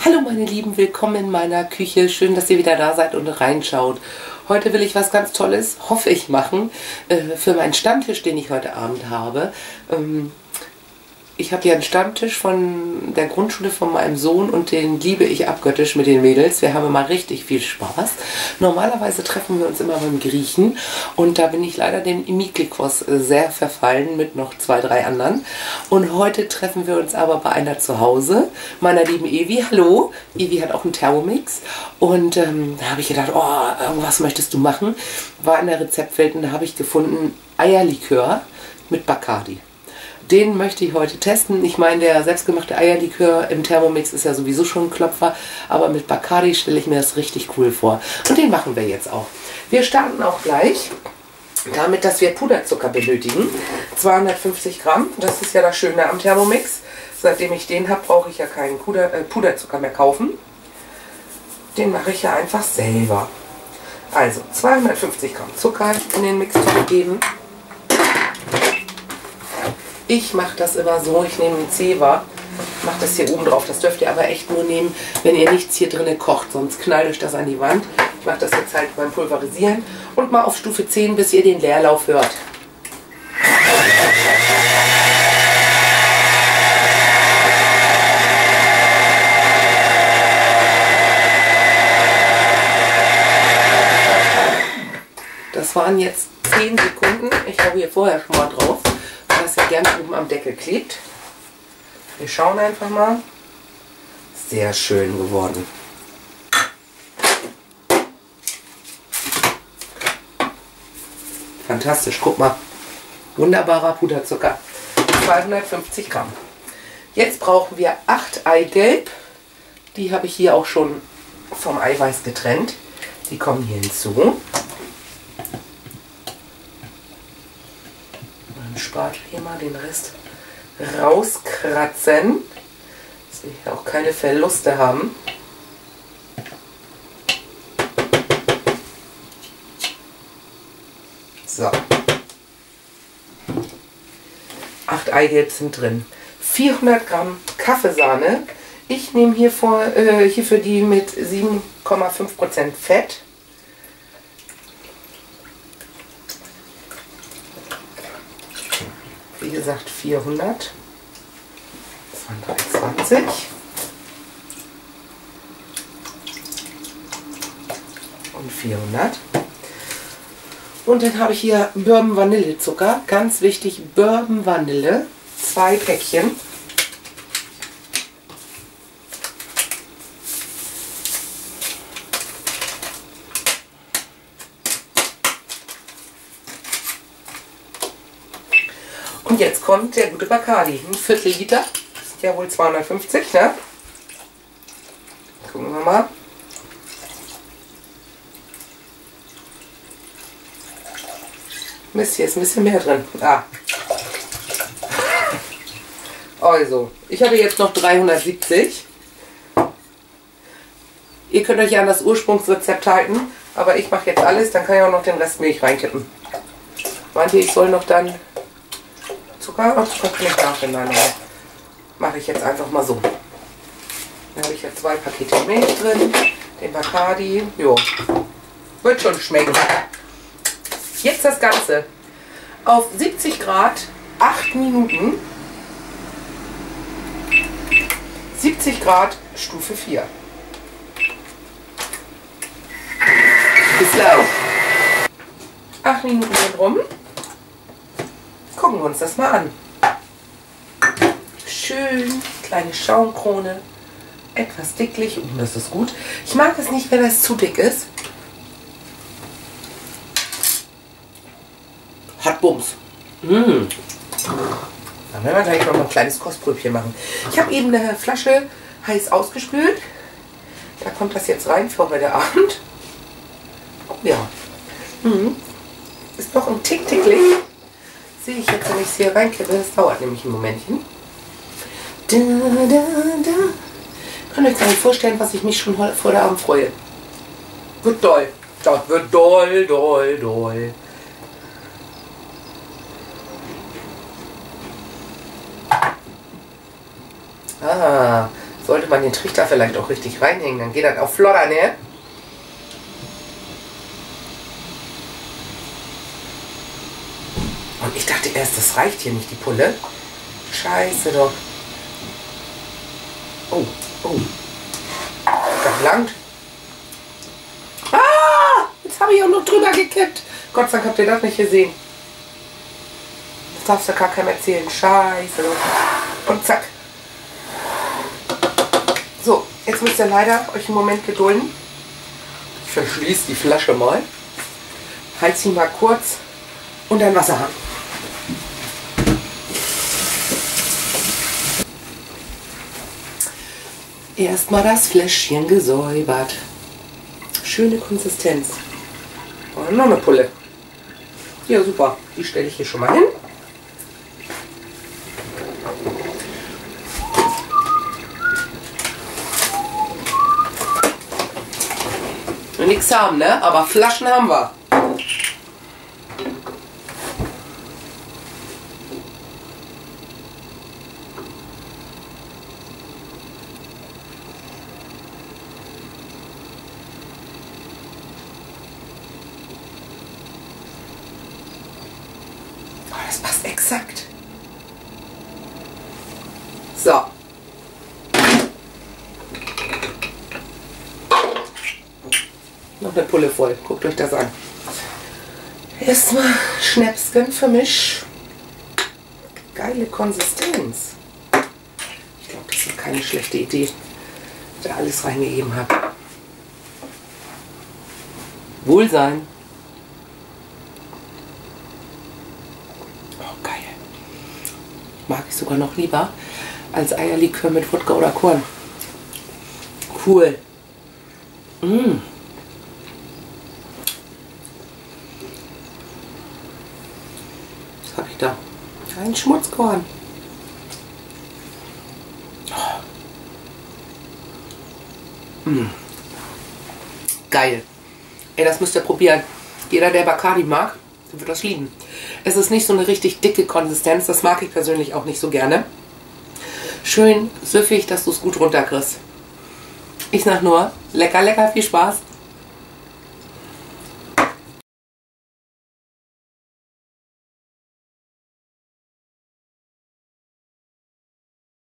Hallo meine Lieben, willkommen in meiner Küche. Schön, dass ihr wieder da seid und reinschaut. Heute will ich was ganz Tolles, hoffe ich, machen für meinen Stammtisch, den ich heute Abend habe. Ich habe hier einen Stammtisch von der Grundschule von meinem Sohn und den liebe ich abgöttisch mit den Mädels. Wir haben immer richtig viel Spaß. Normalerweise treffen wir uns immer beim Griechen und da bin ich leider dem Imiklikos sehr verfallen mit noch 2, 3 anderen. Und heute treffen wir uns aber bei einer zu Hause, meiner lieben Evi. Hallo, Evi hat auch einen Thermomix und da habe ich gedacht, oh, irgendwas möchtest du machen? War in der Rezeptwelt und da habe ich gefunden Eierlikör mit Bacardi. Den möchte ich heute testen. Ich meine, der selbstgemachte Eierlikör im Thermomix ist ja sowieso schon ein Klopfer, aber mit Bacardi stelle ich mir das richtig cool vor. Und den machen wir jetzt auch. Wir starten auch gleich damit, dass wir Puderzucker benötigen. 250 Gramm, das ist ja das Schöne am Thermomix. Seitdem ich den habe, brauche ich ja keinen Puderzucker mehr kaufen. Den mache ich ja einfach selber. Also 250 Gramm Zucker in den Mixtopf geben. Ich mache das immer so, ich nehme einen Zewa, mache das hier oben drauf. Das dürft ihr aber echt nur nehmen, wenn ihr nichts hier drin kocht, sonst knallt euch das an die Wand. Ich mache das jetzt halt beim Pulverisieren und mal auf Stufe 10, bis ihr den Leerlauf hört. Das waren jetzt 10 Sekunden. Ich habe hier vorher schon mal drauf, dass er gerne oben am Deckel klebt. Wir schauen einfach mal. Sehr schön geworden. Fantastisch, guck mal. Wunderbarer Puderzucker. 250 Gramm. Jetzt brauchen wir 8 Eigelb. Die habe ich hier auch schon vom Eiweiß getrennt. Die kommen hier hinzu. Spatel hier mal den Rest rauskratzen, dass wir hier auch keine Verluste haben. So. 8 Eigelb sind drin. 400 Gramm Kaffeesahne. Ich nehme hier hierfür die mit 7,5% Fett. Wie gesagt 400, das waren 320. Und 400. Und dann habe ich hier Bourbon-Vanillezucker, ganz wichtig, Bourbon-Vanille, 2 Päckchen. Und jetzt kommt der gute Bacardi, ein Viertel Liter, das ist ja wohl 250, ne? Gucken wir mal. Mist, hier ist ein bisschen mehr drin. Ah. Also, ich habe jetzt noch 370. Ihr könnt euch ja an das Ursprungsrezept halten, aber ich mache jetzt alles, dann kann ich auch noch den Rest Milch reinkippen. Meint ihr, ich soll noch dann Zucker? Ach, Zucker kann ich nachher. Nein, nein. Mache ich jetzt einfach mal so. Da habe ich jetzt 2 Pakete Milch drin, den Bacardi. Jo, wird schon schmecken. Jetzt das Ganze auf 70 Grad, 8 Minuten. 70 Grad, Stufe 4. Bis gleich. 8 Minuten sind rum. Gucken wir uns das mal an. Schön, kleine Schaumkrone, etwas dicklich. Oh, das ist gut. Ich mag es nicht, wenn das zu dick ist. Hat Bums. Mm. Dann werden wir gleich noch mal ein kleines Kostpröbchen machen. Ich habe eben eine Flasche heiß ausgespült. Da kommt das jetzt rein für heute Abend. Oh, ja. Mm. Ist noch ein Tick dicklich. Sehe ich jetzt, wenn ich es hier reinkippe, das dauert nämlich ein Momentchen. Da, da, da. Könnt ihr euch gar nicht vorstellen, was ich mich schon vor der Abend freue. Wird doll. Das wird doll, doll, doll. Ah, so sollte man den Trichter vielleicht auch richtig reinhängen, dann geht das auch flotter, ne? Und ich dachte erst, das reicht hier nicht, die Pulle. Scheiße doch. Oh, oh. Das langt. Ah! Jetzt habe ich auch noch drüber gekippt. Gott sei Dank habt ihr das nicht gesehen. Das darfst du gar keinem erzählen. Scheiße. Und zack. So, jetzt müsst ihr leider euch einen Moment gedulden. Ich verschließe die Flasche mal. Halt sie mal kurz unter den Wasserhahn. Erstmal das Fläschchen gesäubert. Schöne Konsistenz. Und noch eine Pulle. Ja, super. Die stelle ich hier schon mal hin. Nichts haben, ne? Aber Flaschen haben wir. Oh, das passt exakt. So. Noch eine Pulle voll. Guckt euch das an. Erstmal Schnäpschen für mich. Geile Konsistenz. Ich glaube, das war keine schlechte Idee, dass ich da alles reingegeben habe. Wohlsein. Oh, geil. Mag ich sogar noch lieber als Eierlikör mit Wodka oder Korn. Cool. Mmh. Habe ich da ein Schmutzkorn. Oh. Mm. Geil. Ey, das müsst ihr probieren. Jeder, der Bacardi mag, wird das lieben. Es ist nicht so eine richtig dicke Konsistenz. Das mag ich persönlich auch nicht so gerne. Schön süffig, dass du es gut runterkriegst. Ich sag nur, lecker, lecker, viel Spaß.